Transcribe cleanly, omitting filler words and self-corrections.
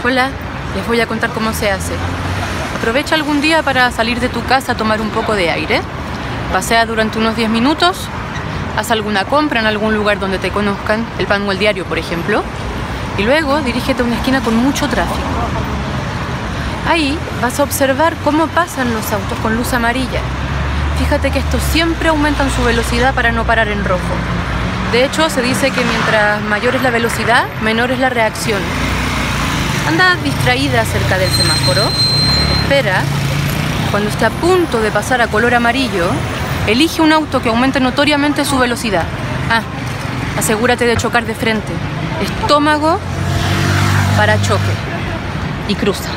lentejuela, les voy a contar cómo se hace. Aprovecha algún día para salir de tu casa a tomar un poco de aire. Pasea durante unos 10 minutos, haz alguna compra en algún lugar donde te conozcan, el pan o el diario, por ejemplo, y luego dirígete a una esquina con mucho tráfico. Ahí vas a observar cómo pasan los autos con luz amarilla. Fíjate que estos siempre aumentan su velocidad para no parar en rojo. De hecho, se dice que mientras mayor es la velocidad, menor es la reacción. Anda distraída cerca del semáforo, espera. Cuando esté a punto de pasar a color amarillo, elige un auto que aumente notoriamente su velocidad. Ah, asegúrate de chocar de frente. Estómago para choque. Y cruza.